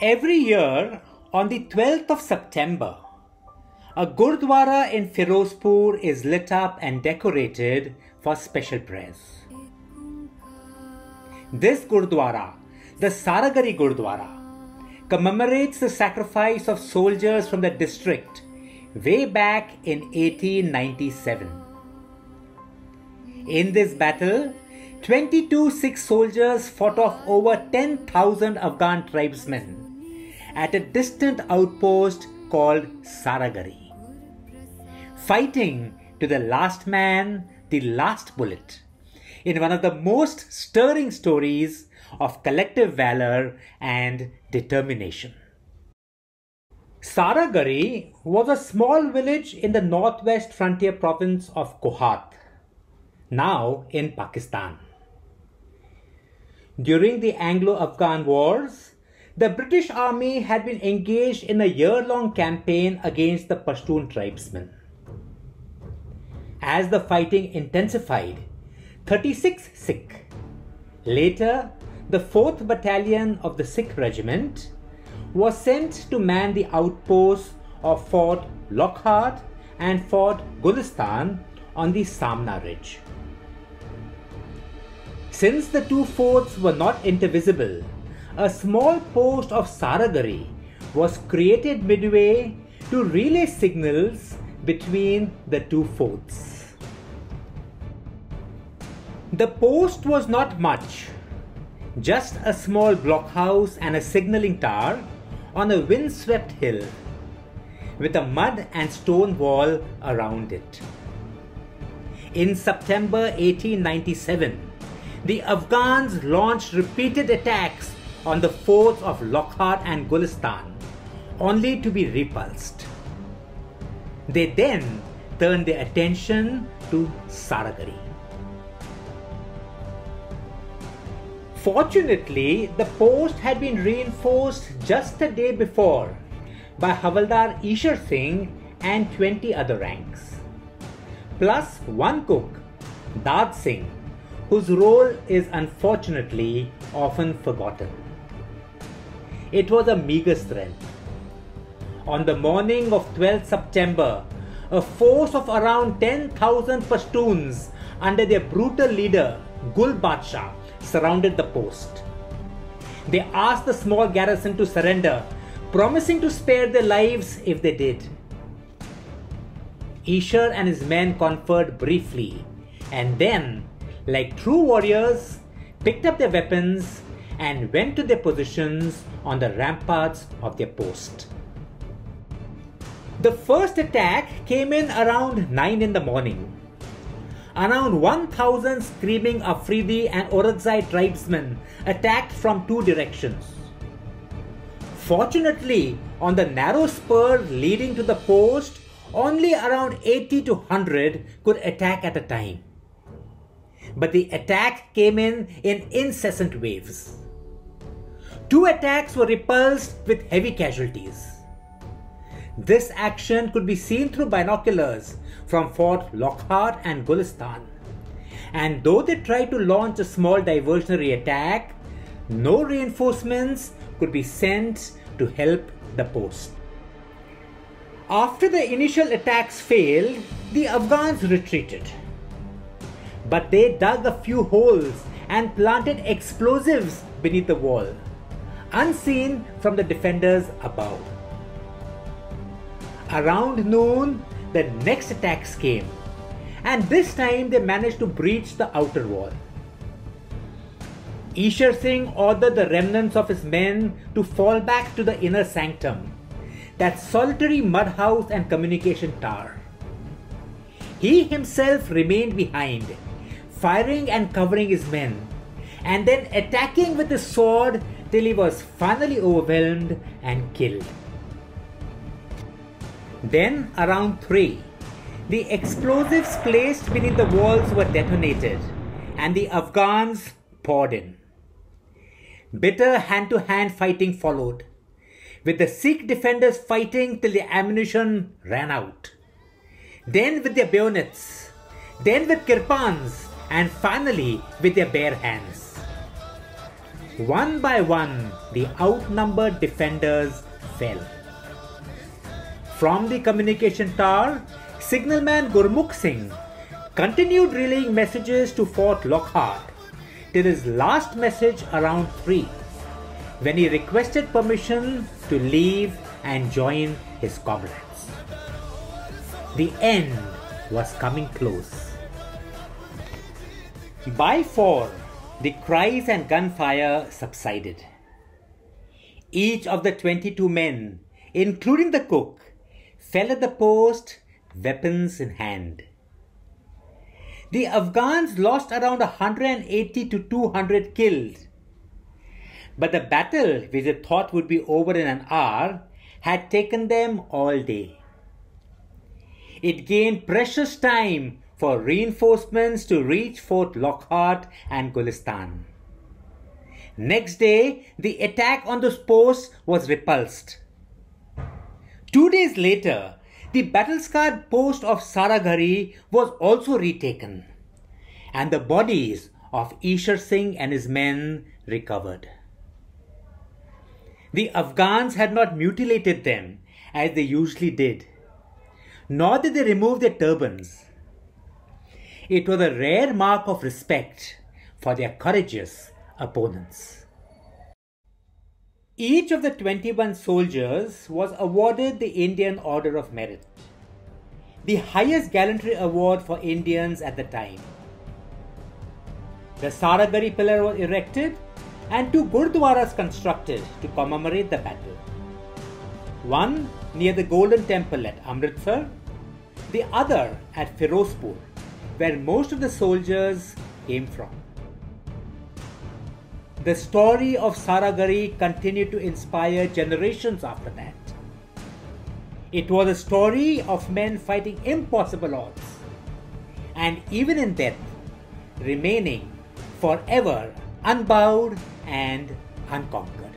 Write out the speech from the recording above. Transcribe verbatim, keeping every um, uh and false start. Every year on the twelfth of September, a Gurdwara in Firozpur is lit up and decorated for special prayers. This Gurdwara, the Saragarhi Gurdwara, commemorates the sacrifice of soldiers from the district way back in eighteen ninety-seven. In this battle, twenty-two Sikh soldiers fought off over ten thousand Afghan tribesmen at a distant outpost called Saragarhi, fighting to the last man, the last bullet, in one of the most stirring stories of collective valor and determination. Saragarhi was a small village in the northwest frontier province of Kohat, now in Pakistan. During the Anglo-Afghan wars, the British army had been engaged in a year-long campaign against the Pashtun tribesmen. As the fighting intensified, thirty-six Sikh, later the fourth Battalion of the Sikh Regiment, was sent to man the outposts of Fort Lockhart and Fort Gulistan on the Samna Ridge. Since the two forts were not indivisible, a small post of Saragarhi was created midway to relay signals between the two forts. The post was not much, just a small blockhouse and a signalling tower on a windswept hill with a mud and stone wall around it. In September eighteen ninety-seven, the Afghans launched repeated attacks on the forts of Lockhart and Gulistan, only to be repulsed. They then turned their attention to Saragarhi. Fortunately, the post had been reinforced just the day before by Havaldar Ishar Singh and twenty other ranks, plus one cook, Dad Singh, whose role is unfortunately often forgotten. It was a meagre strength. On the morning of twelfth September, a force of around ten thousand Pashtuns under their brutal leader Gul Badshah surrounded the post. They asked the small garrison to surrender, promising to spare their lives if they did. Ishar and his men conferred briefly and then, like true warriors, picked up their weapons and went to their positions on the ramparts of their post. The first attack came in around nine in the morning. Around one thousand screaming Afridi and Orakzai tribesmen attacked from two directions. Fortunately, on the narrow spur leading to the post, only around eighty to one hundred could attack at a time. But the attack came in in incessant waves. Two attacks were repulsed with heavy casualties. This action could be seen through binoculars from Fort Lockhart and Gulistan, and though they tried to launch a small diversionary attack, no reinforcements could be sent to help the post. After the initial attacks failed, the Afghans retreated, but they dug a few holes and planted explosives beneath the wall, unseen from the defenders above. Around noon, the next attacks came, and this time they managed to breach the outer wall. Ishar Singh ordered the remnants of his men to fall back to the inner sanctum, that solitary mud house and communication tower. He himself remained behind, firing and covering his men, and then attacking with his sword till he was finally overwhelmed and killed. Then, around three, the explosives placed beneath the walls were detonated and the Afghans poured in. Bitter hand-to-hand fighting followed, with the Sikh defenders fighting till the ammunition ran out. Then with their bayonets, then with kirpans, and finally with their bare hands. One by one, the outnumbered defenders fell. From the communication tower, signalman Gurmukh Singh continued relaying messages to Fort Lockhart till his last message around three, when he requested permission to leave and join his comrades. The end was coming close. By four, the cries and gunfire subsided. Each of the twenty-two men, including the cook, fell at the post, weapons in hand. The Afghans lost around one hundred eighty to two hundred killed. But the battle, which they thought would be over in an hour, had taken them all day. It gained precious time for reinforcements to reach Fort Lockhart and Gulistan. Next day, the attack on those posts was repulsed. Two days later, the battle-scarred post of Saragarhi was also retaken, and the bodies of Ishar Singh and his men recovered. The Afghans had not mutilated them as they usually did, nor did they remove their turbans. It was a rare mark of respect for their courageous opponents. Each of the twenty-one soldiers was awarded the Indian Order of Merit, the highest gallantry award for Indians at the time. The Saragarhi pillar was erected and two gurdwaras constructed to commemorate the battle. One near the Golden Temple at Amritsar, the other at Firozpur, where most of the soldiers came from. The story of Saragarhi continued to inspire generations after that. It was a story of men fighting impossible odds, and even in death, remaining forever unbowed and unconquered.